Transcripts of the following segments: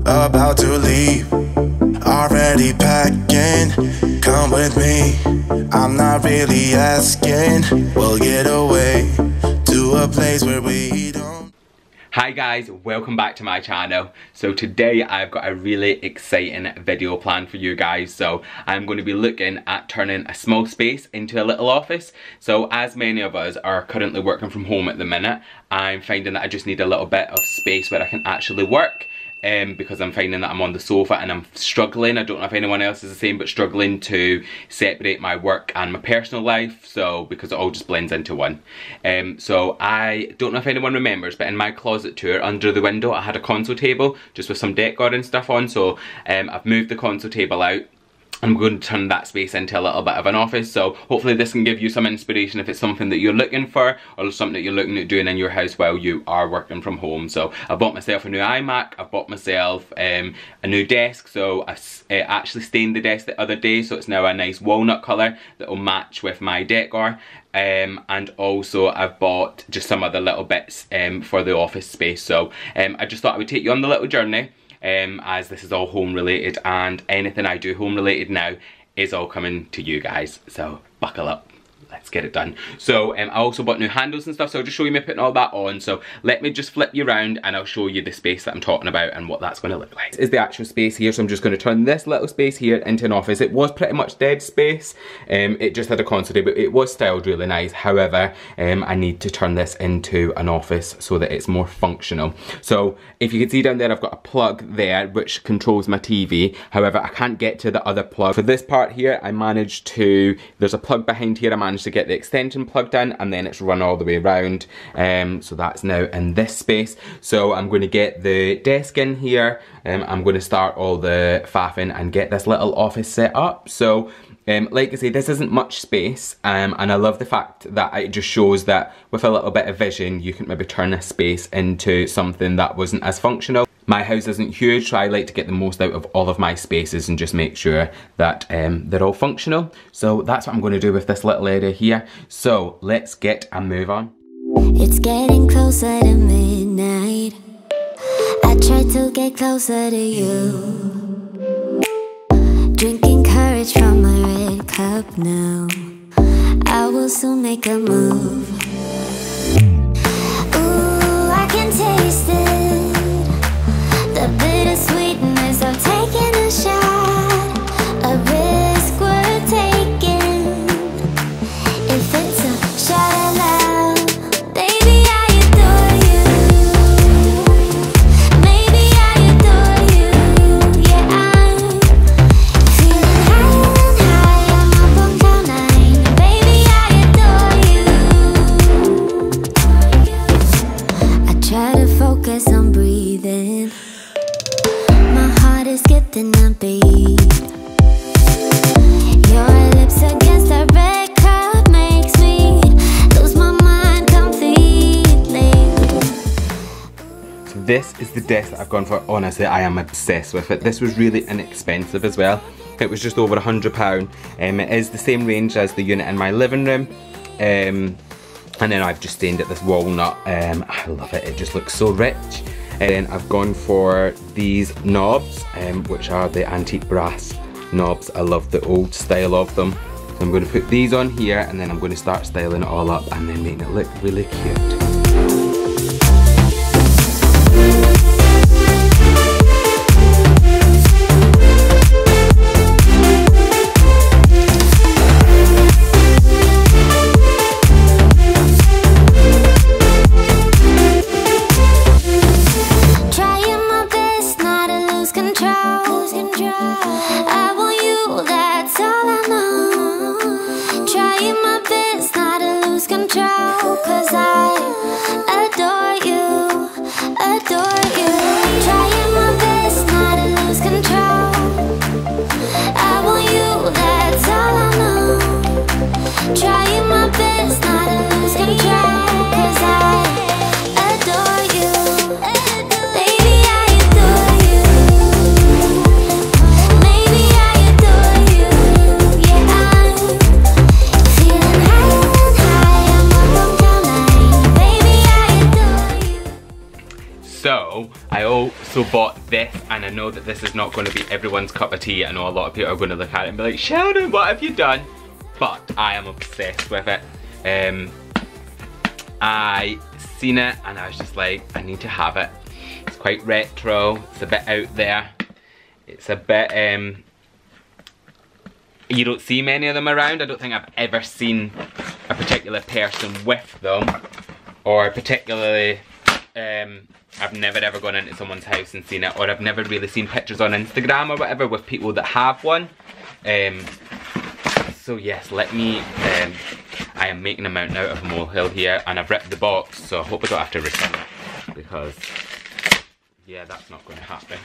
about to leave, already packing. Come with me, I'm not really asking. We'll get away to a place where we don't. Hi guys, welcome back to my channel. So today I've got a really exciting video planned for you guys. So I'm going to be looking at turning a small space into a little office. So as many of us are currently working from home at the minute, I'm finding that I just need a little bit of space where I can actually work. Because I'm finding that I'm on the sofa and I'm struggling, I don't know if anyone else is the same, but struggling to separate my work and my personal life, so because it all just blends into one. So I don't know if anyone remembers, but in my closet tour under the window I had a console table just with some decor and stuff on, so I've moved the console table out. I'm going to turn that space into a little bit of an office, so hopefully this can give you some inspiration if it's something that you're looking for or something that you're looking at doing in your house while you are working from home. So I bought myself a new iMac, I bought myself a new desk, so I actually stained the desk the other day, so it's now a nice walnut colour that will match with my decor. And also I've bought just some other little bits for the office space, so I just thought I would take you on the little journey. As this is all home related, and anything I do home related now is all coming to you guys, so buckle up, let's get it done. So I also bought new handles and stuff, so I'll just show you me putting all that on. So let me just flip you around and I'll show you the space that I'm talking about and what that's going to look like. This is the actual space here, so I'm just going to turn this little space here into an office. It was pretty much dead space, it just had a console table, but it was styled really nice. However, I need to turn this into an office so that it's more functional. So if you can see down there, I've got a plug there which controls my TV. However, I can't get to the other plug. For this part here, I managed to, there's a plug behind here, I managed to get the extension plugged in and then it's run all the way around. So that's now in this space. So I'm going to get the desk in here, I'm going to start all the faffing and get this little office set up. So like I say, this isn't much space, and I love the fact that it just shows that with a little bit of vision you can maybe turn a space into something that wasn't as functional. My house isn't huge, so I like to get the most out of all of my spaces and just make sure that they're all functional. So that's what I'm going to do with this little area here. So let's get a move on. It's getting closer to midnight. I try to get closer to you. Drinking courage from my red cup now. I will soon make a move. Ooh, I can taste it. The bittersweetness of taking a shot, a risk worth taking. If it's a shot at love, baby, I adore you. Maybe I adore you. Yeah, I'm feeling higher and higher. I'm up on cloud nine. Baby, I adore you. I try to focus on breathing. Skipping a beat. Your lips against a red cup makes me lose my mind completely. So this is the desk that I've gone for. Honestly, I am obsessed with it. This was really inexpensive as well. It was just over £100. It is the same range as the unit in my living room. And then I've just stained it this walnut. I love it. It just looks so rich. And then I've gone for these knobs, which are the antique brass knobs. I love the old style of them. So I'm going to put these on here and then I'm going to start styling it all up and then making it look really cute. Baby, So bought this, and I know that this is not going to be everyone's cup of tea. I know a lot of people are going to look at it and be like, Sheldon, what have you done? But I am obsessed with it. I seen it and I was just like, I need to have it. It's quite retro, it's a bit out there. It's a bit, you don't see many of them around. I don't think I've ever seen a particular person with them, or particularly, I've never ever gone into someone's house and seen it, or I've never really seen pictures on Instagram or whatever with people that have one. So yes, let me, I am making a mountain out of a molehill here, and I've ripped the box, so I hope I don't have to return it, because, yeah, that's not going to happen.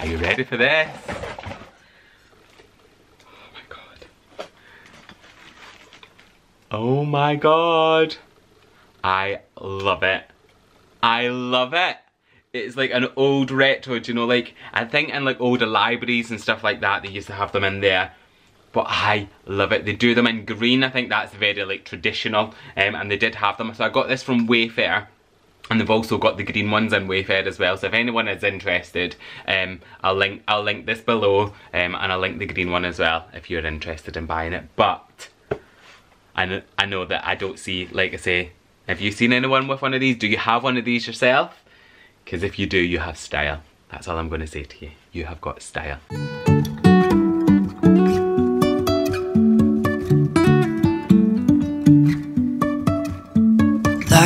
Are you ready for this? Oh my god, I love it. I love it. It's like an old retro, do you know, like, I think in like older libraries and stuff like that, they used to have them in there. But I love it. They do them in green. I think that's very like traditional, and they did have them. So I got this from Wayfair, and they've also got the green ones in Wayfair as well. So if anyone is interested, I'll link this below, and I'll link the green one as well if you're interested in buying it. But I know that I don't see, like I say, have you seen anyone with one of these? Do you have one of these yourself? Because if you do, you have style. That's all I'm going to say to you. You have got style.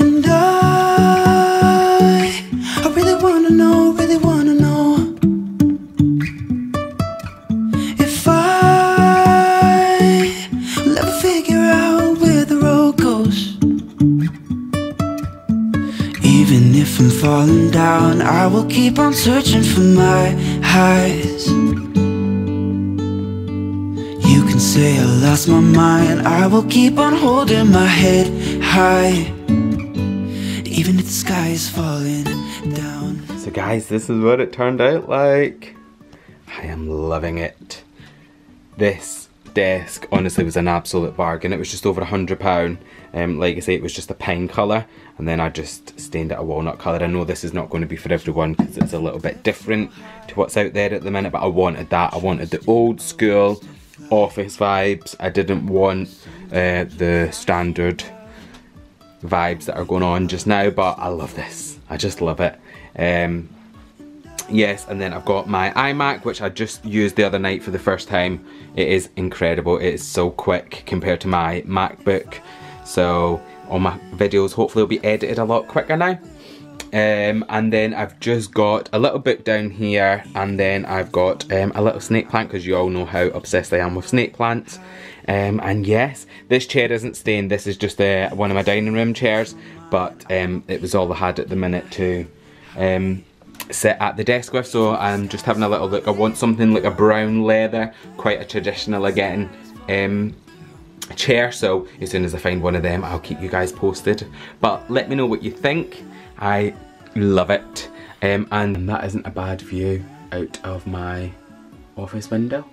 And I really wanna know if I'll ever figure out where the road goes. Even if I'm falling down, I will keep on searching for my highs. You can say I lost my mind, I will keep on holding my head high, even if the sky is falling down. So guys, this is what it turned out like. I am loving it. This desk honestly was an absolute bargain. It was just over £100. Like I say, it was just a pine colour, and then I just stained it a walnut colour. I know this is not going to be for everyone because it's a little bit different to what's out there at the minute, but I wanted that. I wanted the old school office vibes. I didn't want the standard vibes that are going on just now, but I love this. I just love it. Yes, and then I've got my iMac, which I just used the other night for the first time. It is incredible. It is so quick compared to my MacBook, so all my videos hopefully will be edited a lot quicker now. And then I've just got a little book down here, and then I've got a little snake plant, because you all know how obsessed I am with snake plants. And yes, this chair isn't stained. This is just one of my dining room chairs, but it was all I had at the minute to sit at the desk with, so I'm just having a little look. I want something like a brown leather, quite a traditional again chair, so as soon as I find one of them, I'll keep you guys posted. But let me know what you think. I love it. And that isn't a bad view out of my office window.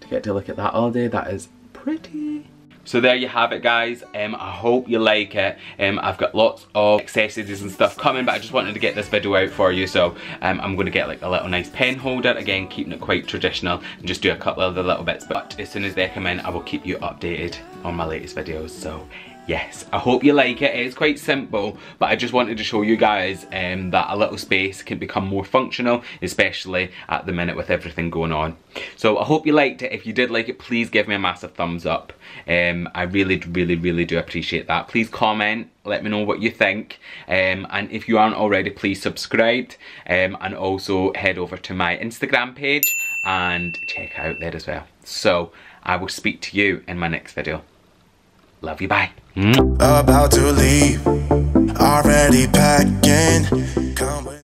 To get to look at that all day, that is pretty. So there you have it, guys. I hope you like it. I've got lots of accessories and stuff coming, but I just wanted to get this video out for you. So I'm going to get like a little nice pen holder, again keeping it quite traditional, and just do a couple of the little bits. But as soon as they come in, I will keep you updated on my latest videos. So yes, I hope you like it. It's quite simple, but I just wanted to show you guys that a little space can become more functional, especially at the minute with everything going on. So I hope you liked it. If you did like it, please give me a massive thumbs up. I really do appreciate that. Please comment, let me know what you think, and if you aren't already, please subscribe, and also head over to my Instagram page and check out there as well. So I will speak to you in my next video. Love you, bye. About to leave, already packing.